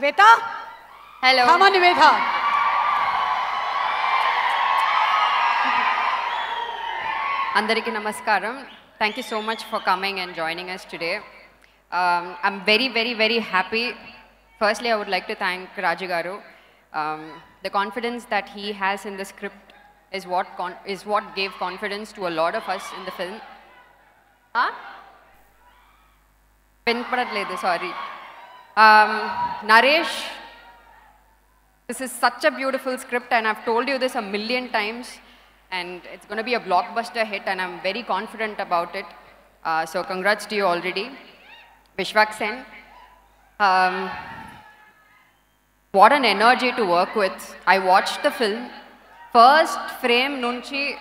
Niveta, hello हम Niveta. Andariki namaskaram. Thank you so much for coming and joining us today. I'm very, very, very happy. Firstly, I would like to thank Rajgaru. The confidence that he has in the script is what gave confidence to a lot of us in the film. Huh? Sorry. Naresh, this is such a beautiful script, and I've told you this a million times, and it's going to be a blockbuster hit, and I'm very confident about it. So congrats to you already. Vishwak Sen, what an energy to work with. I watched the film. First frame nunchi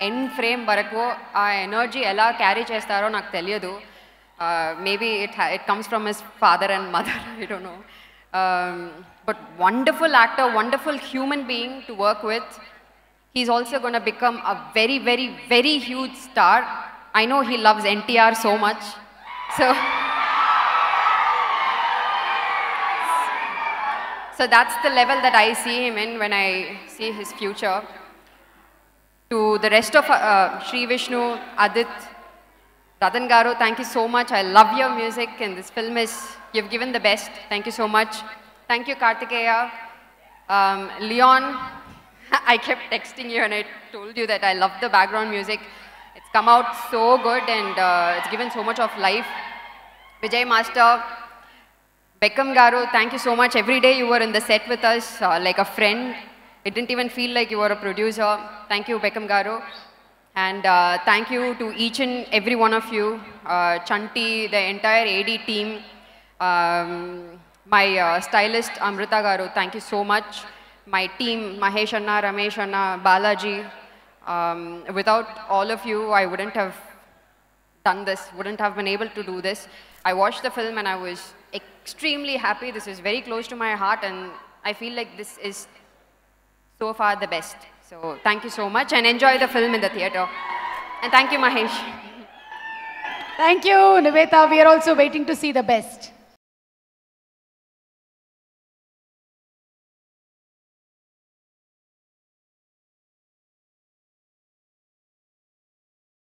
end frame varaku, aa energy ela carry chestaro naaku teliyadu. Maybe it comes from his father and mother, I don't know. But wonderful actor, wonderful human being to work with. He's also going to become a very, very, very huge star. I know he loves NTR so much. So that's the level that I see him in when I see his future. To the rest of Shri Vishnu Adith, Sadan Gharu, thank you so much. I love your music, and this film is, you've given the best. Thank you so much. Thank you, Kartikeya. Leon, I kept texting you and I told you that I love the background music. It's come out so good, and it's given so much of life. Vijay Master, Bekkem Garu, thank you so much. Every day you were in the set with us like a friend. It didn't even feel like you were a producer. Thank you, Bekkem Garu. And thank you to each and every one of you. Chanti, the entire AD team. My stylist, Amrita Garu, thank you so much. My team, Mahesh Anna, Ramesh Anna, Balaji. Without all of you, I wouldn't have done this, wouldn't have been able to do this. I watched the film and I was extremely happy. This is very close to my heart, and I feel like this is so far the best. So thank you so much, and enjoy the film in the theatre. And thank you, Mahesh. Thank you, Nivetha. We are also waiting to see the best.